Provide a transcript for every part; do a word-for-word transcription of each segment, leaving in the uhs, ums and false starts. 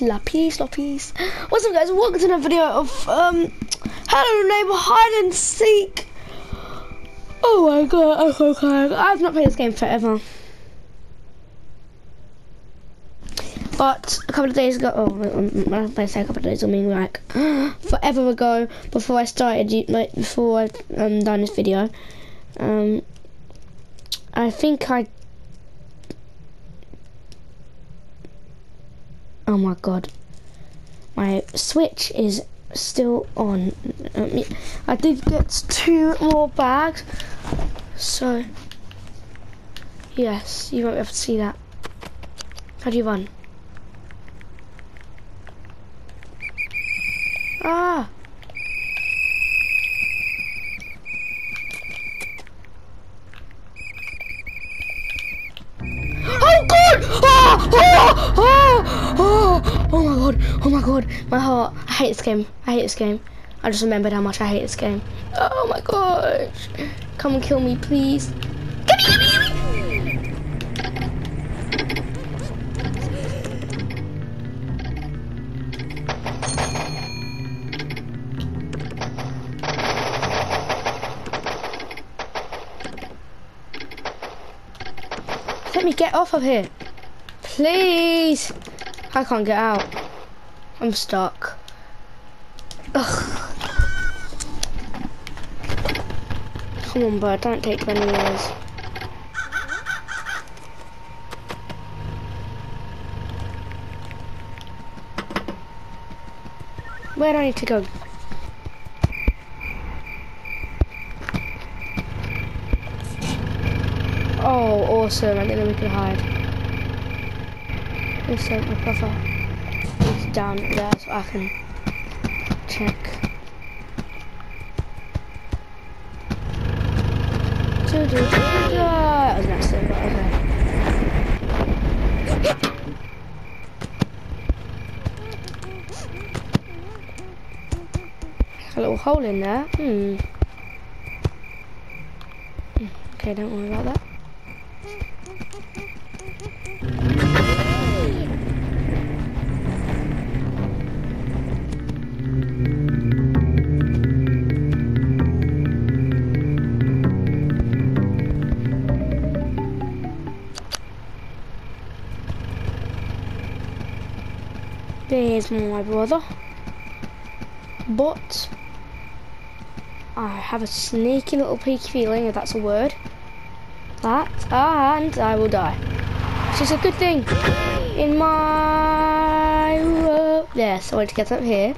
Slappies, sloppies. What's up, guys? Welcome to another video of um, Hello Neighbour: Hide and Seek. Oh my god, I'm so tired. I've not played this game forever. But a couple of days ago, oh, when I say a couple of days, I mean like forever ago, before I started, like, before I um, done this video, um, I think I. Oh my god, my Switch is still on. Um, I did get two more bags, so yes, you won't be able to see that. How do you run? Ah! Oh god! Oh, oh, oh, oh, oh my god, oh my god, my heart. I hate this game, I hate this game. I just remembered how much I hate this game. Oh my gosh. Come and kill me, please. Give me, give me, give me. Let me get off of here, please. I can't get out. I'm stuck. Ugh. Come on, bud. Don't take twenty years. Where do I need to go? Oh, awesome. I didn't know we could hide. Listen, my brother is down there so I can check. Do do do do. That was an accident, but okay. A little hole in there. Hmm. Okay, don't worry about that. There's my brother, but I have a sneaky little peaky feeling, if that's a word, that and I will die, which is a good thing in my world. Yeah, so I wanted to get up here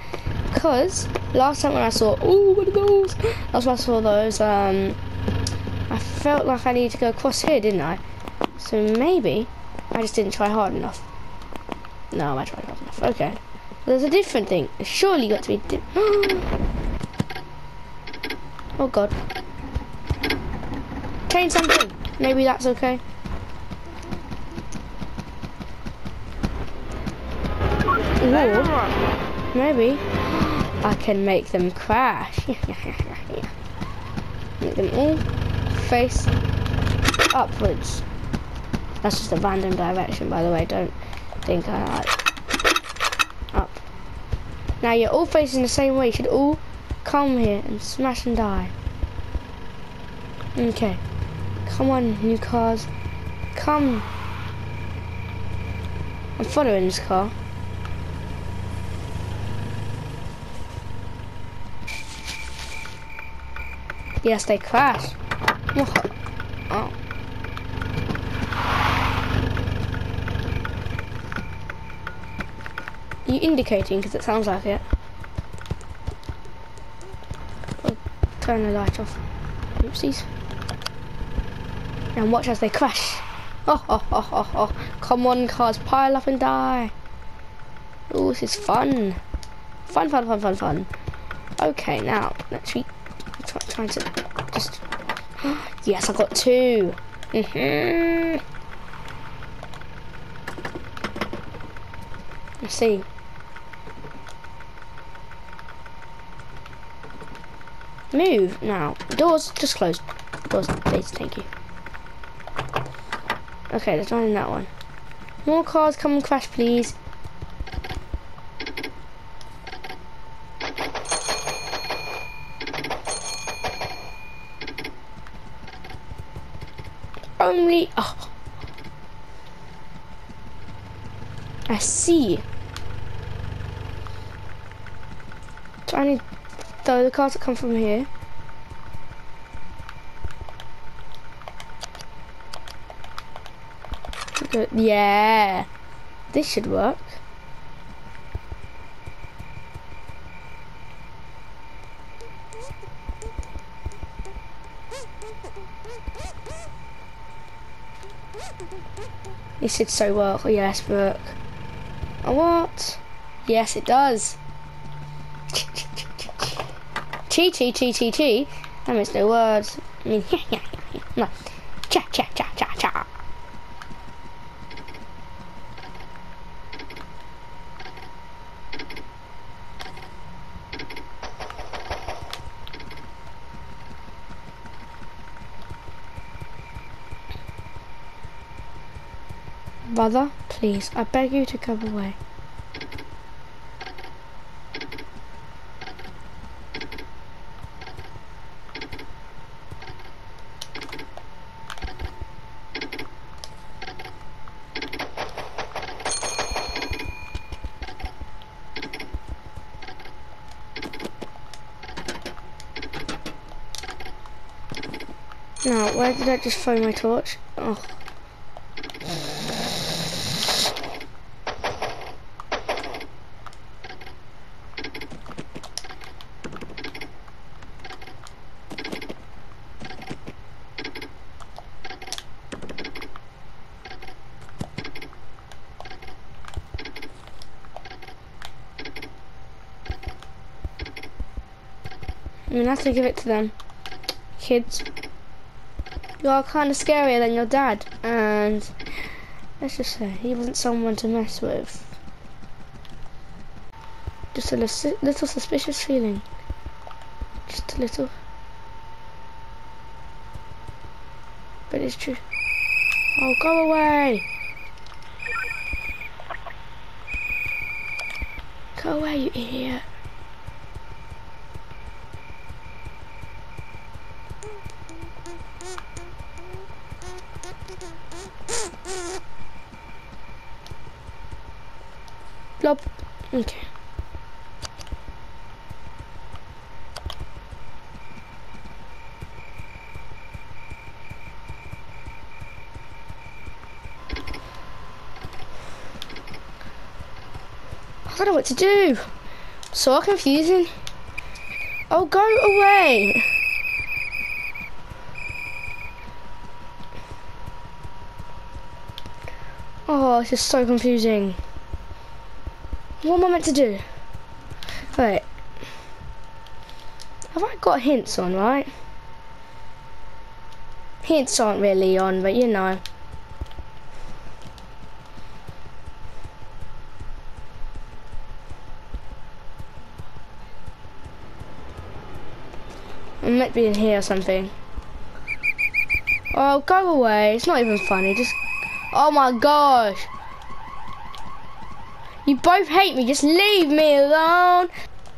because last time when I saw, oh, what are those? That's when I saw those. Um, I felt like I needed to go across here, didn't I? So maybe I just didn't try hard enough. No, I tried hard enough. Okay. There's a different thing. It's surely got to be di Oh god. Change something. Maybe that's okay. Lord. Maybe I can make them crash. Make them all face upwards. That's just a random direction, by the way, don't think I like up. Now you're all facing the same way. You should all come here and smash and die. Okay. Come on, new cars. Come. I'm following this car. Yes, they crashed. Oh. You indicating because it sounds like it. I'll turn the light off. Oopsies. And watch as they crash. Oh, oh, oh, oh, oh. Come on, cars, pile up and die. Oh, this is fun. Fun, fun, fun, fun, fun. Okay, now let's try, try to just. Yes, I got two. Mm-hmm. Let's see. Move now. Doors just closed. Doors, please, thank you. Okay, there's none in that one. More cars, come and crash, please. only... Oh. I see. So I need... Though the cars that come from here. Good. Yeah. This should work. This should so work. Oh, yes, work. And what? Yes, it does. T T T T T. That makes no words. I mean, yeah, yeah, yeah. No. Cha cha cha cha cha. Brother, please, I beg you to come away. Now, where did I just throw my torch? Oh. I'm gonna have to give it to them. Kids, you are kind of scarier than your dad, and let's just say he wasn't someone to mess with. Just a little, little suspicious feeling. Just a little. But it's true. Oh, go away! Go away, you idiot. Blob. Okay. I don't know what to do. So confusing. Oh, go away. Oh, this is so confusing. What am I meant to do? Wait. Have I got hints on, right? Hints aren't really on, but you know. I might be in here or something. Oh, go away. It's not even funny. Just... Oh my gosh. You both hate me, just leave me alone.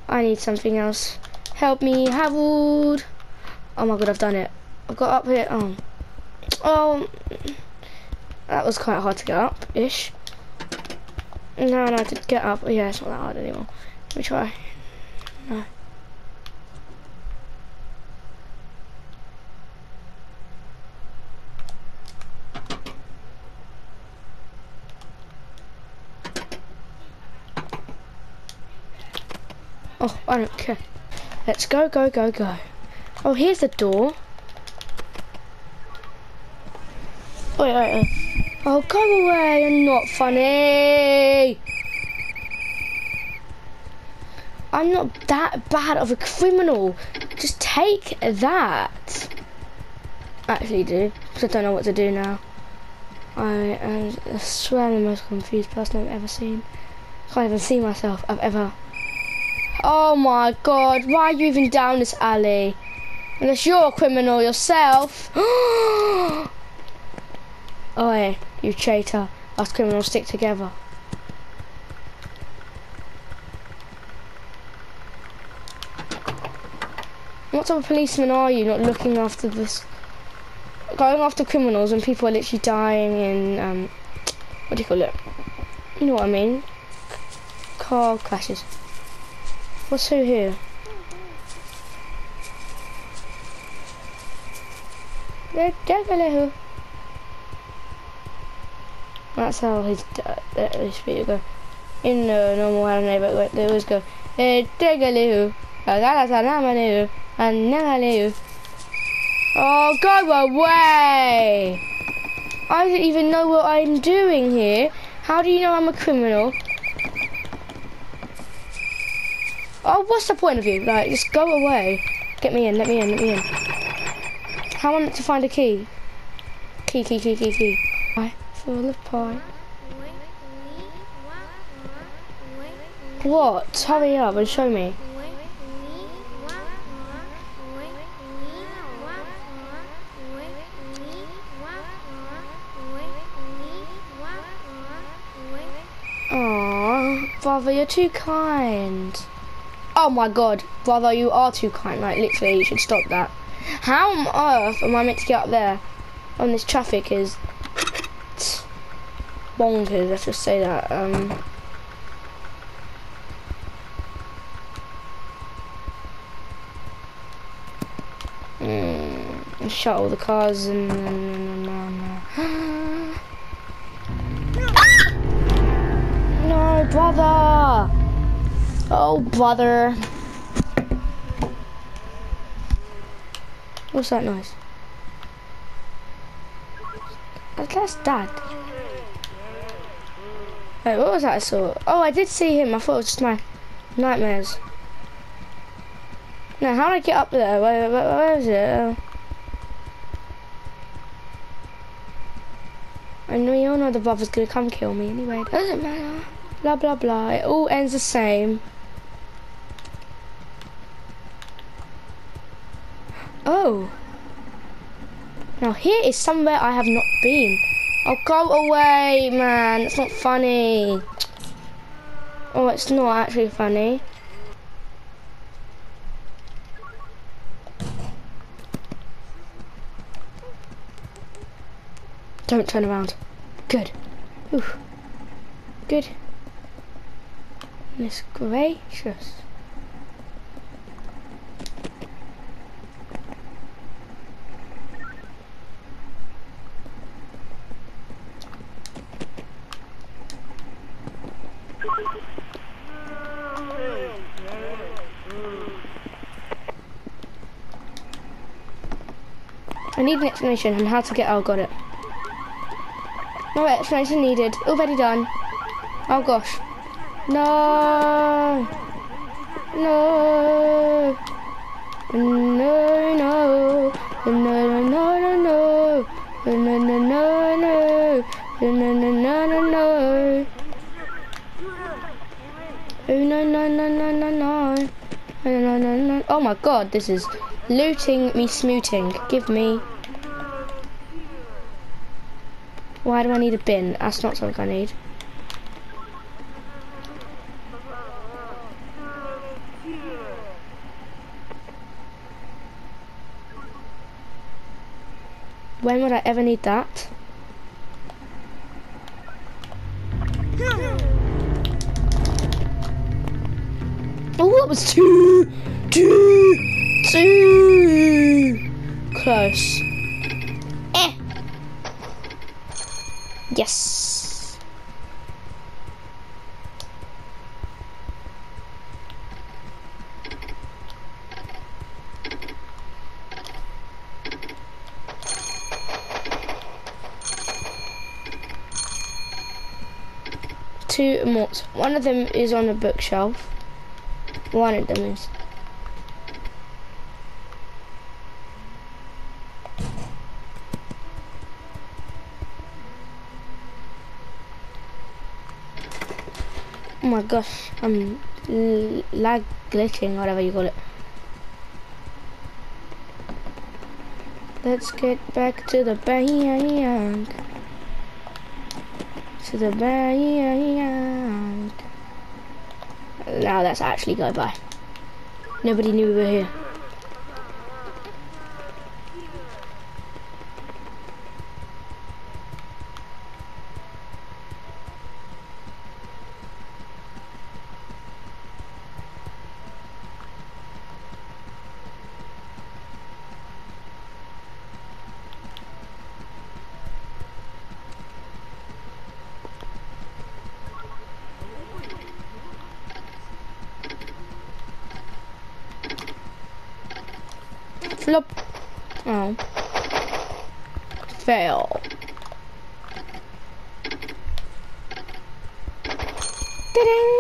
I need something else. Help me, Harold. Oh my god, I've done it. I've got up here, oh. Oh, that was quite hard to get up-ish. Now I know how to get up. Yeah, it's not that hard anymore. Let me try. No. Oh, I don't care. Let's go, go, go, go. Oh, here's the door. Wait, wait, wait. Oh, go away. You're not funny. I'm not that bad of a criminal. Just take that. Actually, do. Because I don't know what to do now. I am, I swear, the most confused person I've ever seen. I can't even see myself I've ever... Oh my god, why are you even down this alley? Unless you're a criminal yourself. Oh, yeah, you traitor. Us criminals stick together. What type of policeman are you, not looking after this? going after criminals and people are literally dying in, um, what do you call it? You know what I mean? Car crashes. What's who here? They're That's how his his feet go. In the normal Hello Neighbour, they always go, hey, take a little. And now oh, go away! I don't even know what I'm doing here. How do you know I'm a criminal? Oh, what's the point of you? Like, just go away. Get me in, let me in, let me in. How am I to find a key? Key, key, key, key, key. Pie, full of pie. What? Hurry up and show me. Brother, you're too kind. Oh my god, brother, you are too kind. Like, literally, you should stop that. How on earth am I meant to get up there? On this traffic is bonkers, let's just say that. Um, mm, shut all the cars and... Brother! Oh, brother. What's that noise? That's Dad. Wait, what was that I saw? Oh, I did see him. I thought it was just my nightmares. Now, how did I get up there? Where, where, where is it? I know you all know the brother's gonna come kill me anyway. Doesn't matter. Blah blah blah, it all ends the same. Oh, now here is somewhere I have not been. Oh, go away, man, it's not funny. Oh, it's not actually funny. Don't turn around. Good. Oof. Good. Miss gracious. I need an explanation on how to get. Oh, got it. No explanation needed. Already done. Oh gosh. No, no, no, no, no, no, no, no, no, no, no, no, no, no, no. Oh no, no, no, no, no, no, no, no, no. Oh my God, this is looting me, smooting. Give me. Why do I need a bin? That's not something I need. When would I ever need that? Oh, that was too, too, too close. Eh. Yes. Two morts. One of them is on a bookshelf. One of them is. Oh my gosh, I'm lag glitching, whatever you call it. Let's get back to the bank. To the bank. Now let's actually go by. Nobody knew we were here. Flop. Oh. Fail. Ta-ding!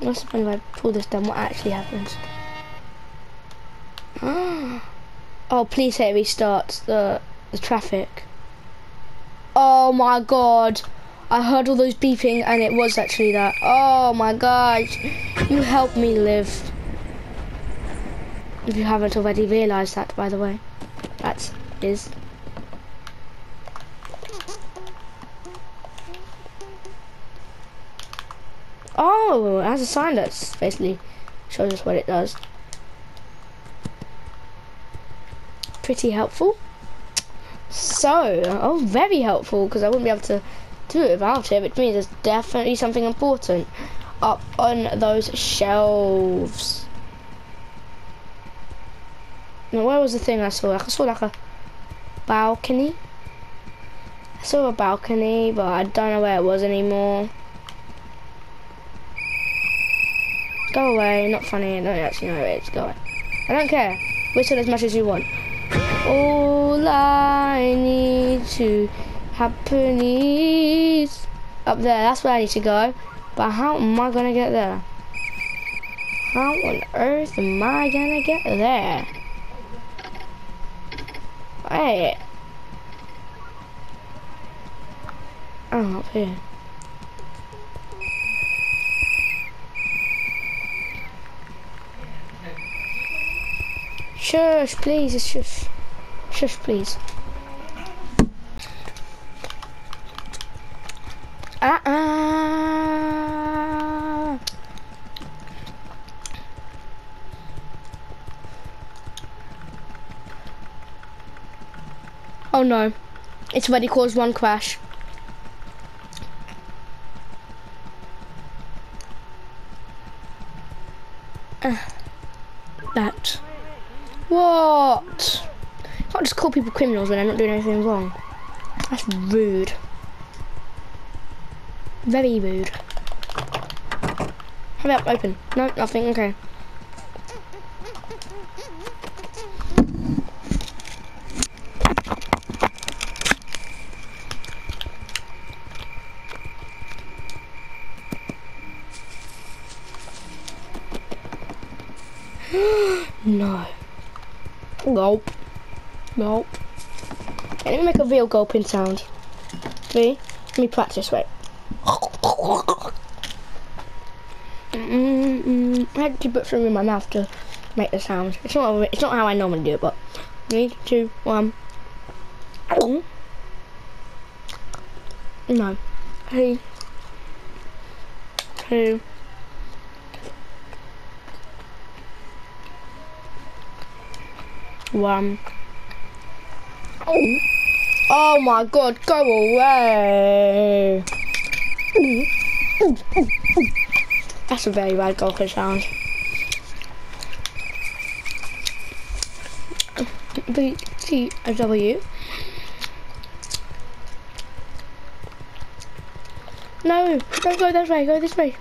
What's happened if I pull this down? What actually happens? Oh, please say it restarts the, the traffic. Oh my god. I heard all those beeping and it was actually that. Oh my gosh. You helped me live. If you haven't already realised that, by the way. That is... Oh, it has a sign that's basically shows us what it does. Pretty helpful. So, oh, very helpful, because I wouldn't be able to do it without it, which means there's definitely something important up on those shelves. Now, where was the thing I saw? I saw like a balcony. I saw a balcony, but I don't know where it was anymore. Go away, not funny, I don't actually know where it is, go away. I don't care, whistle as much as you want. All I need to happen is... Up there, that's where I need to go. But how am I gonna get there? How on earth am I gonna get there? Hey. I'm up here. Shush, please, it's shush. Shush, please. Uh-uh. Oh no, it's already caused one crash. Uh, that. What? I can't just call people criminals when they're not doing anything wrong. That's rude. Very rude. Hurry up, open. No, nothing, okay. No. Gulp. Nope. Let me make a real gulping sound. Three. Let me practice, wait. Mm-mm-mm. I had to put something in my mouth to make the sound. It's not a, it's not how I normally do it, but three, two, one. No. Three. Two. One. Oh. Oh my god, go away. That's a very bad golfing sound. B T W. No, don't go that way, go this way.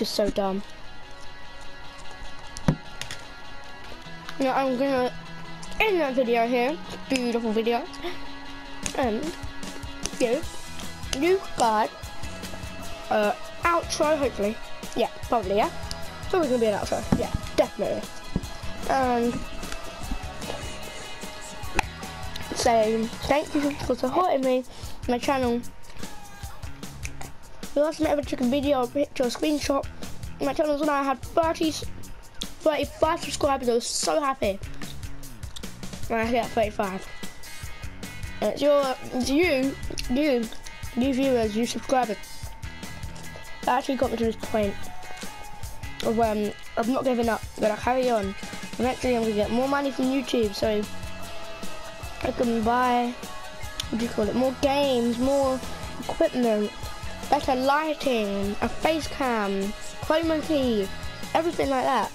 Is so dumb. Now I'm gonna end that video here. Beautiful video. Um, you, you got uh outro hopefully. Yeah, probably yeah. It's always gonna be an outro. Yeah, definitely. And saying thank you for supporting me, my channel. The last time I ever took a video, a picture, a screenshot, my channel was when I had thirty, thirty-five subscribers. I was so happy. And I hit thirty-five. And it's your, it's you, you, you viewers, you subscribers. That actually got me to this point of um, I'm not giving up, but I carry on. And actually I'm gonna get more money from YouTube, so I can buy, what do you call it, more games, more equipment, better lighting, a face cam, chroma key, everything like that.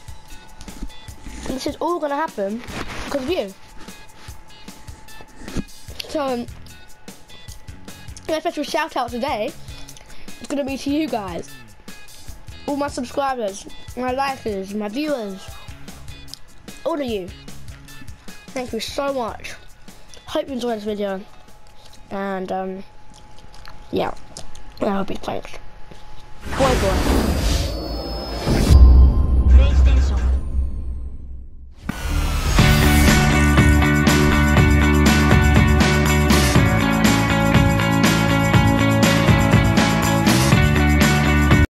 And this is all gonna happen because of you. So um, my special shout out today is gonna be to you guys, all my subscribers, my likers, my viewers, all of you. Thank you so much. Hope you enjoyed this video, and um, yeah, I hope you thanks. Boy, boy.